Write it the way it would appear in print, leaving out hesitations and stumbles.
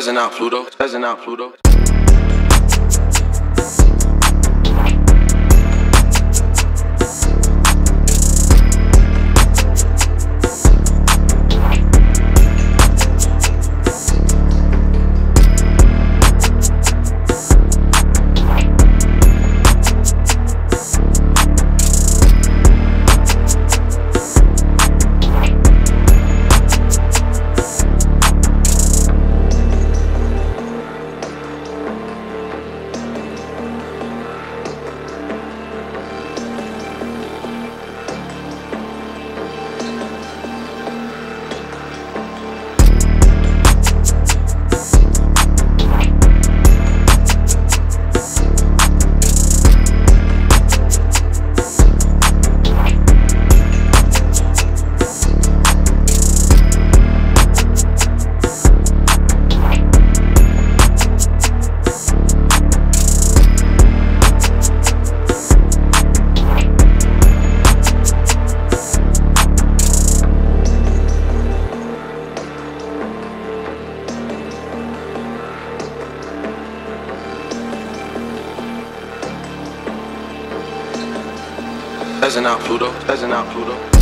Doesn't out Pluto, doesn't out Pluto. Doesn't out Pluto, doesn't out Pluto.